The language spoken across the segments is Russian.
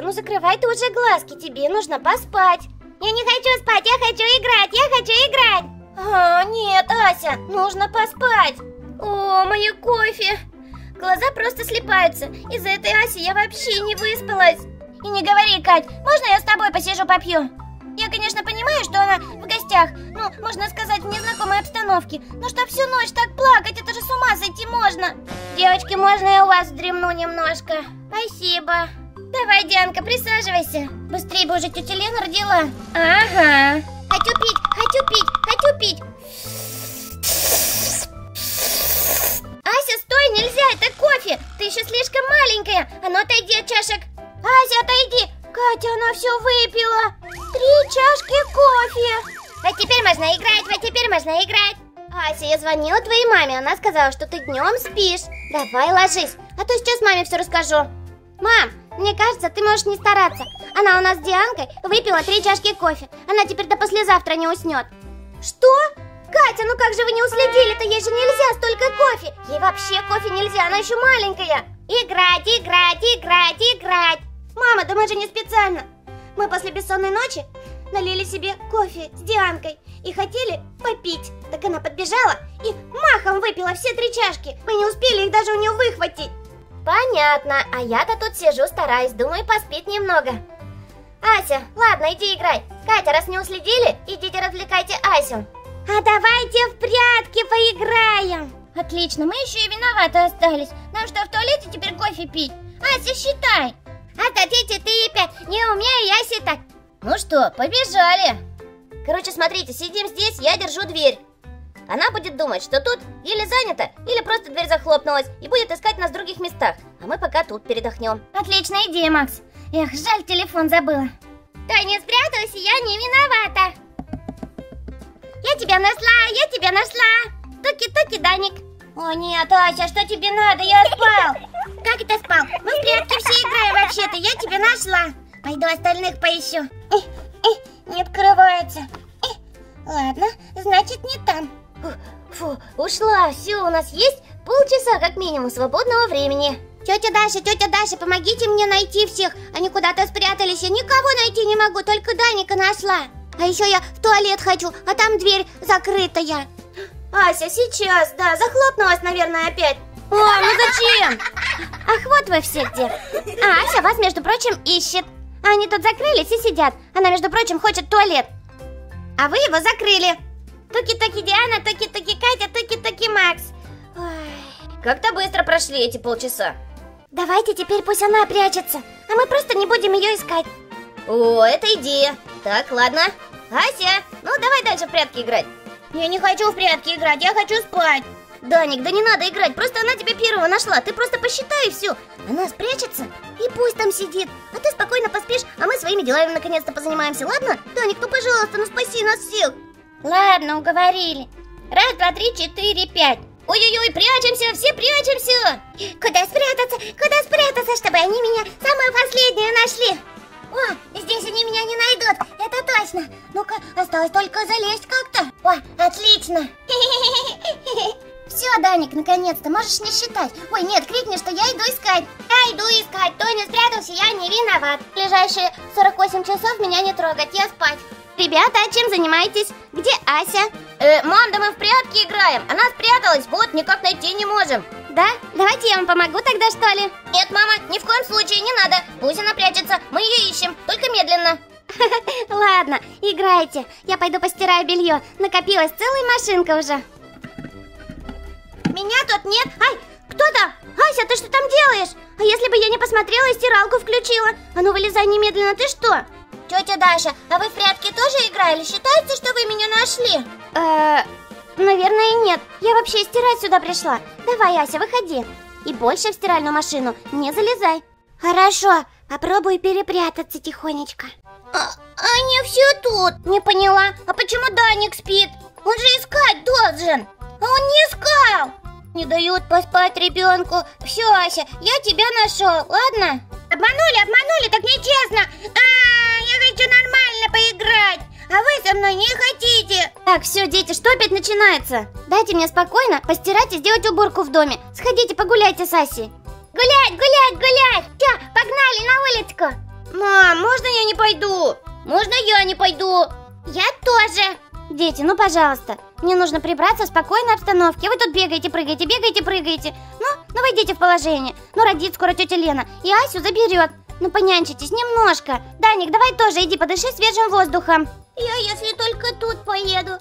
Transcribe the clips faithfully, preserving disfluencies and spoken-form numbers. Катя, ну закрывай ты уже глазки, тебе нужно поспать. Я не хочу спать, я хочу играть, я хочу играть. А, нет, Ася, нужно поспать. О, мое кофе. Глаза просто слипаются. Из-за этой Аси я вообще не выспалась. И не говори, Кать, можно я с тобой посижу, попью? Я, конечно, понимаю, что она в гостях, ну, можно сказать, в незнакомой обстановке. Но что всю ночь так плакать, это же с ума сойти можно. Девочки, можно я у вас вздремну немножко? Спасибо. Давай, Дианка, присаживайся. Быстрее бы уже тетя Лена родила. Ага. Хочу пить, хочу пить, хочу пить. Ася, стой, нельзя, это кофе. Ты еще слишком маленькая. А ну отойди от чашек. Ася, отойди. Катя, она все выпила. Три чашки кофе. А теперь можно играть, а теперь можно играть. Ася, я звонила твоей маме. Она сказала, что ты днем спишь. Давай ложись, а то сейчас маме все расскажу. Мам, мне кажется, ты можешь не стараться. Она у нас с Дианкой выпила три чашки кофе. Она теперь до послезавтра не уснет. Что? Катя, ну как же вы не уследили-то? Ей же нельзя столько кофе. Ей вообще кофе нельзя, она еще маленькая. Играть, играть, играть, играть. Мама, да мы же не специально. Мы после бессонной ночи налили себе кофе с Дианкой и хотели попить. Так она подбежала и махом выпила все три чашки. Мы не успели их даже у нее выхватить. Понятно, а я-то тут сижу, стараюсь, думаю, поспеть немного. Ася, ладно, иди играй. Катя, раз не уследили, идите развлекайте Асю. А давайте в прятки поиграем. Отлично, мы еще и виноваты остались. Нам что, в туалете теперь кофе пить? Ася, считай. А то дети, ты и пять, не умею я считать. Ну что, побежали. Короче, смотрите, сидим здесь, я держу дверь. Она будет думать, что тут или занято, или просто дверь захлопнулась, и будет искать нас в других местах. А мы пока тут передохнем. Отличная идея, Макс. Эх, жаль, телефон забыла. Той не спряталась, и я не виновата. Я тебя нашла, я тебя нашла. Туки-туки, Даник. О нет, Ася, что тебе надо? Я спал. Как это спал? Мы в прятки все играем вообще-то. Я тебя нашла. Пойду остальных поищу. Эх, эх, не открывается. Эх, ладно, значит не там. Фу, ушла. Все, у нас есть полчаса как минимум свободного времени. Тетя Даша, тетя Даша, помогите мне найти всех. Они куда-то спрятались. Я никого найти не могу, только Даника нашла. А еще я в туалет хочу, а там дверь закрытая. Ася, сейчас, да, захлопнулась, наверное, опять. О, ну зачем? Ах, вот вы все где. А Ася вас, между прочим, ищет. Они тут закрылись и сидят. Она, между прочим, хочет туалет. А вы его закрыли. Туки-туки Диана, туки-туки Катя, туки-туки Макс. Как-то быстро прошли эти полчаса. Давайте теперь пусть она прячется, а мы просто не будем ее искать. О, это идея. Так, ладно. Ася, ну давай дальше в прятки играть. Я не хочу в прятки играть, я хочу спать. Даник, да не надо играть, просто она тебя первого нашла. Ты просто посчитай и все. Она спрячется и пусть там сидит. А ты спокойно поспишь, а мы своими делами наконец-то позанимаемся, ладно? Даник, ну пожалуйста, ну спаси нас всех. Ладно, уговорили. Раз, два, три, четыре, пять. Ой-ой-ой, прячемся, все прячемся. Куда спрятаться, куда спрятаться, чтобы они меня самую последнюю нашли. О, здесь они меня не найдут, это точно. Ну-ка, осталось только залезть как-то. О, отлично. Все, Даник, наконец-то, можешь не считать. Ой, нет, крикни, что я иду искать. Я иду искать, кто не спрятался, я не виноват. В ближайшие сорок восемь часов меня не трогать, я спать. Ребята, а чем занимаетесь? Где Ася? Э, мам, да мы в прятки играем. Она спряталась, вот, никак найти не можем. Да? Давайте я вам помогу тогда, что ли? Нет, мама, ни в коем случае не надо. Пусть она прячется, мы ее ищем, только медленно. Ладно, играйте. Я пойду постираю белье. Накопилась целая машинка уже. Меня тут нет. Ай, кто там? Ася, ты что там делаешь? А если бы я не посмотрела и стиралку включила? А ну, вылезай немедленно, ты что? Тетя Даша, а вы в прятки тоже играли? Считается, что вы меня нашли? Э-э, наверное, нет. Я вообще стирать сюда пришла. Давай, Ася, выходи. И больше в стиральную машину не залезай. Хорошо, попробую перепрятаться тихонечко. А, они все тут. Не поняла, а почему Даник спит? Он же искать должен. А он не искал. Не дают поспать ребенку. Все, Ася, я тебя нашел, ладно? Обманули, обманули, так нечестно. А-а-а, я хочу нормально поиграть. А вы со мной не хотите. Так, все, дети, что опять начинается? Дайте мне спокойно постирать и сделать уборку в доме. Сходите, погуляйте с Асей. Гулять, гулять, гулять. Все, погнали на улицку. Мам, можно я не пойду? Можно я не пойду? Я тоже. Дети, ну пожалуйста, мне нужно прибраться в спокойной обстановке. Вы тут бегаете, прыгаете, бегаете, прыгаете. Ну, ну войдите в положение. Ну родит скоро тетя Лена, и Асю заберет. Ну понянчитесь немножко. Даник, давай тоже иди подыши свежим воздухом. Я если только тут поеду.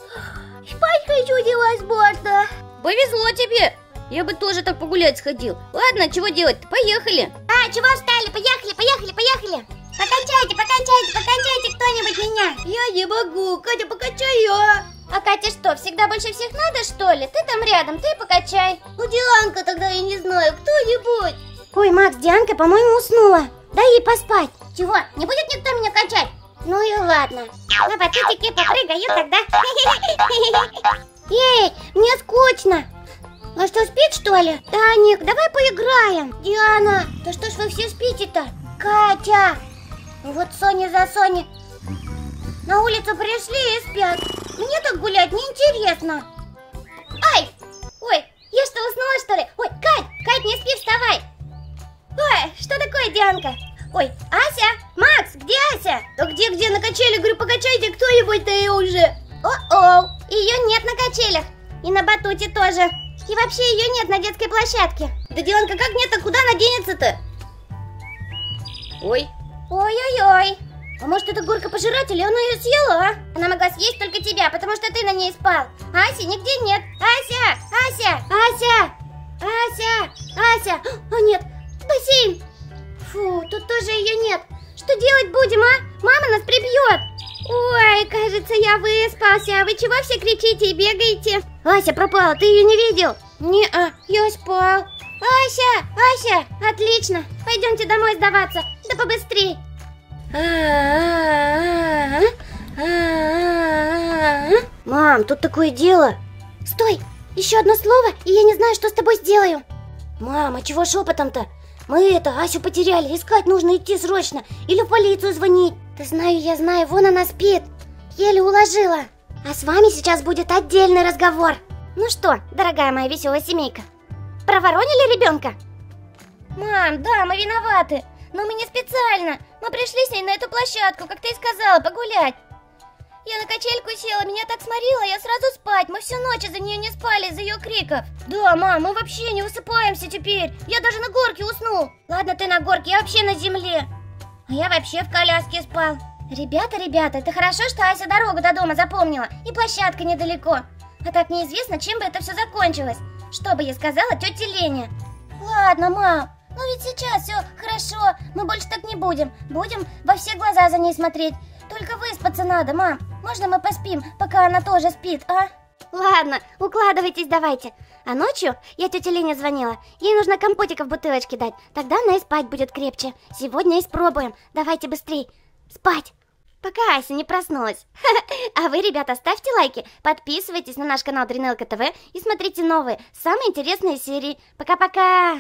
Спать хочу невозможно. Повезло тебе. Я бы тоже так погулять сходил. Ладно, чего делать-то? Поехали. А, чего встали? Поехали, поехали, поехали. Покачайте, покачайте, покачайте кто-нибудь меня. Я не могу. Катя, покачай я. А Катя что, всегда больше всех надо, что ли? Ты там рядом, ты покачай. Ну, Дианка тогда я не знаю, кто-нибудь. Ой, Макс, Дианка, по-моему, уснула. Дай ей поспать. Чего? Не будет никто меня качать? Ну и ладно. На батутике попрыгаю тогда. Эй, мне скучно. А что, спит, что ли? Даник, давай поиграем. Диана, да что ж вы все спите-то? Катя. Ну вот Соня за Соней. На улицу пришли и спят. Мне так гулять неинтересно. Ай! Ой, я что, уснула, что ли? Ой, Кать, Кать, не спи, вставай. Ой, что такое, Дианка? Ой, Ася, Макс, где Ася? Да где-где, на качелях, говорю, покачайте кто-нибудь-то ее уже. О-о, ее нет на качелях. И на батуте тоже. И вообще ее нет на детской площадке. Да, Дианка, как нет-то, куда она денется-то? Ой. Ой-ой-ой. А может, это горка-пожиратель, и она ее съела, а? Она могла съесть только тебя, потому что ты на ней спал. Аси нигде нет. Ася, Ася, Ася, Ася, Ася. О, нет, бассейн. Фу, тут тоже ее нет. Что делать будем, а? Мама нас прибьет. Ой, кажется, я выспался. А вы чего все кричите и бегаете? Ася пропала, ты ее не видел? Не-а, я спал. Ася, Ася, отлично. Пойдемте домой сдаваться. Да побыстрей. Мам, тут такое дело. Стой, еще одно слово, и я не знаю, что с тобой сделаю. Мама, чего шепотом-то? Мы это, Асю потеряли, искать нужно идти срочно. Или в полицию звонить. Да знаю, я знаю, вон она спит. Еле уложила. А с вами сейчас будет отдельный разговор. Ну что, дорогая моя веселая семейка, проворонили ребенка? Мам, да, мы виноваты. Но мы не специально. Мы пришли с ней на эту площадку, как ты и сказала, погулять. Я на качельку села, меня так сморило, я сразу спать. Мы всю ночь из-за нее не спали, из-за ее криков. Да, мам, мы вообще не высыпаемся теперь. Я даже на горке уснул. Ладно, ты на горке, я вообще на земле. А я вообще в коляске спал. Ребята, ребята, это хорошо, что Ася дорогу до дома запомнила. И площадка недалеко. А так неизвестно, чем бы это все закончилось. Что бы я сказала тете Лене. Ладно, мам. Ну ведь сейчас все хорошо, мы больше так не будем. Будем во все глаза за ней смотреть. Только выспаться надо, мам. Можно мы поспим, пока она тоже спит, а? Ладно, укладывайтесь давайте. А ночью я тете Лене звонила. Ей нужно компотика в бутылочке дать. Тогда она и спать будет крепче. Сегодня испробуем. Давайте быстрей. Спать. Пока Ася не проснулась. А вы, ребята, ставьте лайки, подписывайтесь на наш канал Даринелка ТВ и смотрите новые, самые интересные серии. Пока-пока!